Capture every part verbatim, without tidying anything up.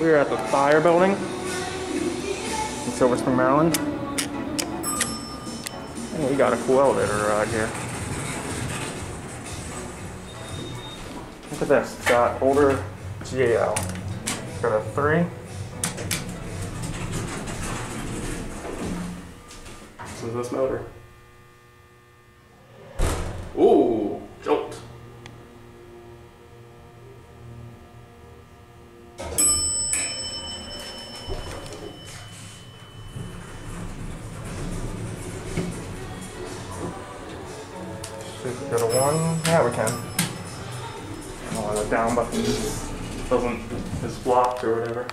We are at the Thayer Building in Silver Spring, Maryland. And we got a cool elevator right here. Look at this, it's got older G A L. It's got a three. This is this motor. Ooh, jolt. Should go to one. Yeah, we can. Oh, the down button doesn't is blocked or whatever.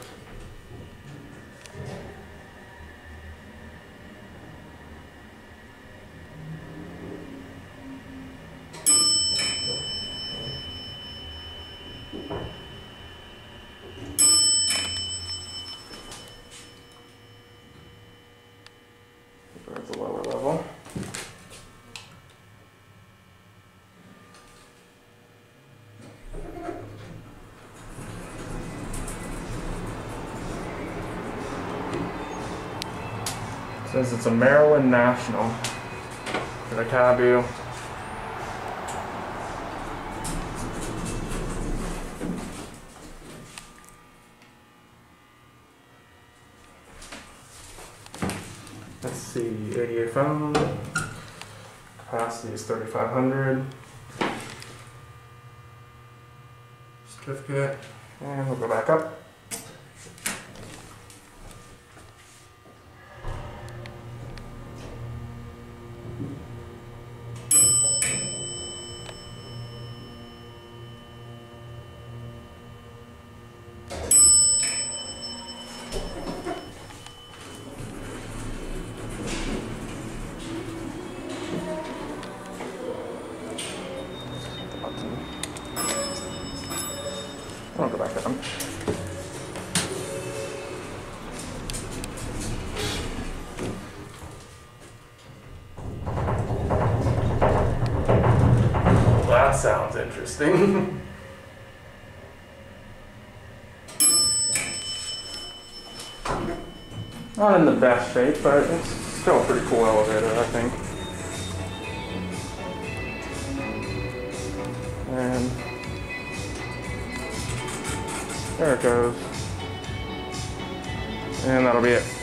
At the lower level. It says it's a Maryland National for the caboo. Let's see, eighty-eight phone, capacity is thirty-five hundred, certificate, and we'll go back up. I'll go back at them. That sounds interesting. Not in the best shape, but it's still a pretty cool elevator, I think. And there it goes. And that'll be it.